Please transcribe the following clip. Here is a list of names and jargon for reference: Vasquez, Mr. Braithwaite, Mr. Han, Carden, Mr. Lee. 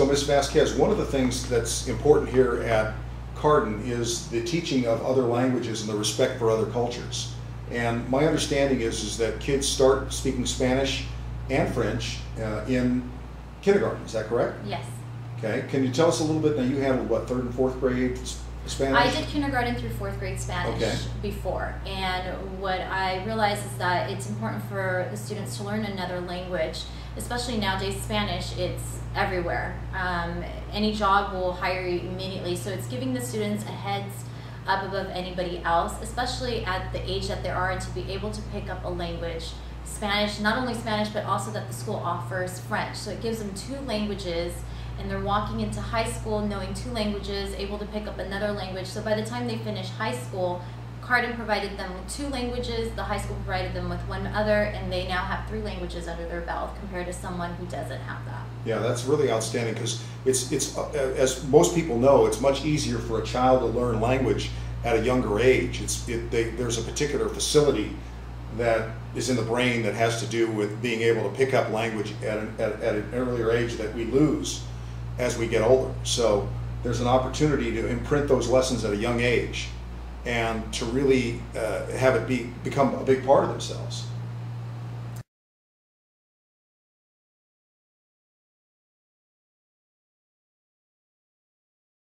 So Ms. Vasquez, one of the things that's important here at Carden is the teaching of other languages and the respect for other cultures. And my understanding is that kids start speaking Spanish and French in kindergarten. Is that correct? Yes. Okay. Can you tell us a little bit? Now you handled what, 3rd and 4th grade Spanish? I did kindergarten through 4th grade Spanish before, and what I realized is that it's important for the students to learn another language, especially nowadays. Spanish, it's everywhere. Any job will hire you immediately, so it's giving the students a heads up above anybody else, especially at the age that they are, and to be able to pick up a language. Spanish, not only Spanish, but also that the school offers French, so it gives them 2 languages. And they're walking into high school knowing 2 languages, able to pick up another language. So by the time they finish high school, Carden provided them with 2 languages, the high school provided them with 1 other, and they now have 3 languages under their belt compared to someone who doesn't have that. Yeah, that's really outstanding, because it's as most people know, it's much easier for a child to learn language at a younger age. There's a particular facility that is in the brain that has to do with being able to pick up language at an earlier age that we lose as we get older. So there's an opportunity to imprint those lessons at a young age and to really have it become a big part of themselves.